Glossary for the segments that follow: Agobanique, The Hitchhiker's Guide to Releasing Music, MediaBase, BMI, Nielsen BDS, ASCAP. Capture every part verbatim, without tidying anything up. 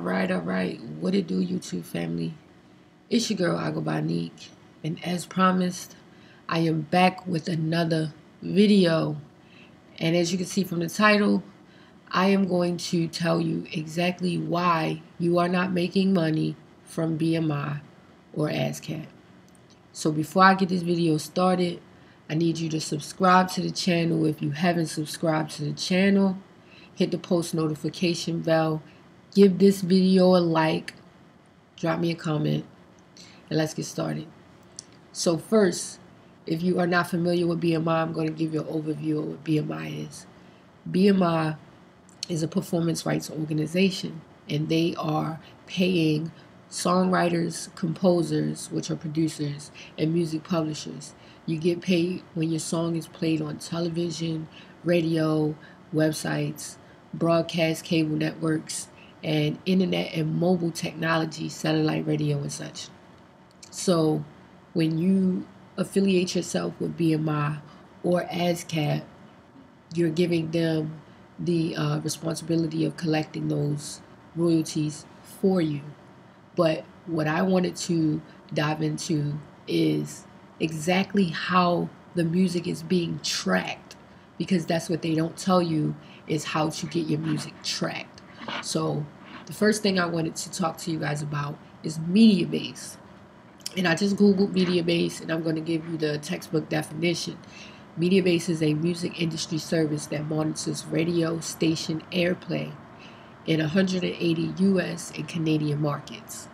Alright, alright, what it do, YouTube family? It's your girl Agobanique, and as promised, I am back with another video. And as you can see from the title, I am going to tell you exactly why you are not making money from B M I or ASCAP. So before I get this video started, I need you to subscribe to the channel if you haven't subscribed to the channel. Hit the post notification bell. Give this video a like, drop me a comment, and let's get started. So first, if you are not familiar with B M I, I'm going to give you an overview of what B M I is. B M I is a performance rights organization, and they are paying songwriters, composers, which are producers, and music publishers. You get paid when your song is played on television, radio, websites, broadcast cable networks, and internet and mobile technology, satellite radio and such. So when you affiliate yourself with B M I or ASCAP, you're giving them the uh, responsibility of collecting those royalties for you. But what I wanted to dive into is exactly how the music is being tracked, because that's what they don't tell you, is how to get your music tracked. So the first thing I wanted to talk to you guys about is MediaBase. And I just Googled MediaBase, and I'm going to give you the textbook definition. MediaBase is a music industry service that monitors radio station airplay in one hundred eighty U S and Canadian markets.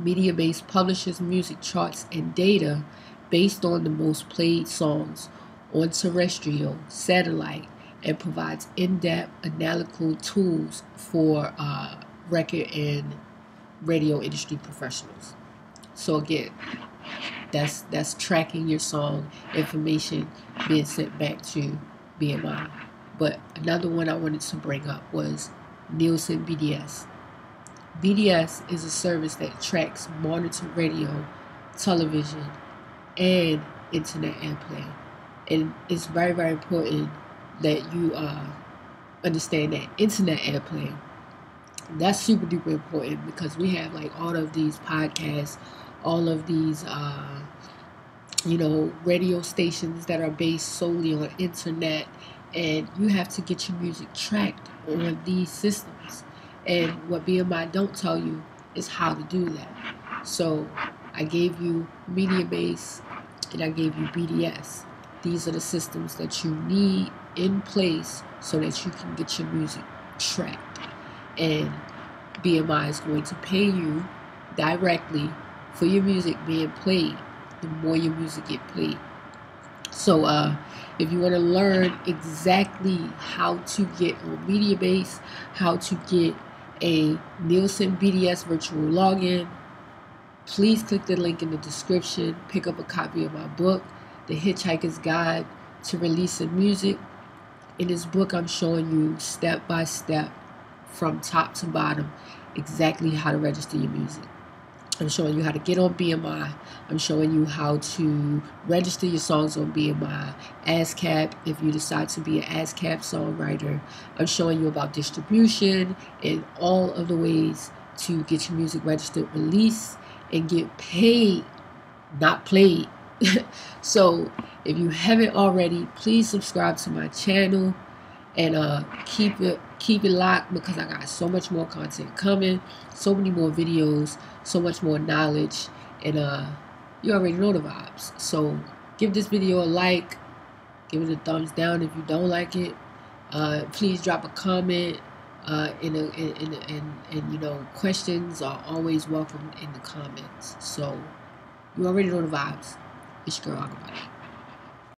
MediaBase publishes music charts and data based on the most played songs on terrestrial, satellite, and provides in-depth analytical tools for uh, record and radio industry professionals. So again, that's that's tracking your song, information being sent back to B M I. But another one I wanted to bring up was Nielsen B D S. B D S is a service that tracks monitored radio, television, and internet airplay, and it's very, very important that you uh, understand that internet airplay, that's super duper important, because we have like all of these podcasts, all of these uh, you know, radio stations that are based solely on internet, and you have to get your music tracked on these systems. And what B M I don't tell you is how to do that. So I gave you MediaBase and I gave you B D S. These are the systems that you need in place so that you can get your music tracked. And B M I is going to pay you directly for your music being played, the more your music get played. So uh, if you want to learn exactly how to get on MediaBase, how to get a Nielsen B D S virtual login, please click the link in the description, pick up a copy of my book, The Hitchhiker's Guide to Releasing Music. In this book, I'm showing you step by step, from top to bottom, exactly how to register your music. I'm showing you how to get on B M I. I'm showing you how to register your songs on B M I, ASCAP, if you decide to be an ASCAP songwriter. I'm showing you about distribution and all of the ways to get your music registered, released, and get paid, not played. So if you haven't already, please subscribe to my channel, and uh, keep it keep it locked, because I got so much more content coming, so many more videos, so much more knowledge, and uh, you already know the vibes. So give this video a like, give it a thumbs down if you don't like it. Uh, please drop a comment. Uh, in a, in, in, in, in, you know, questions are always welcome in the comments. So you already know the vibes. It's your girl Agobanique.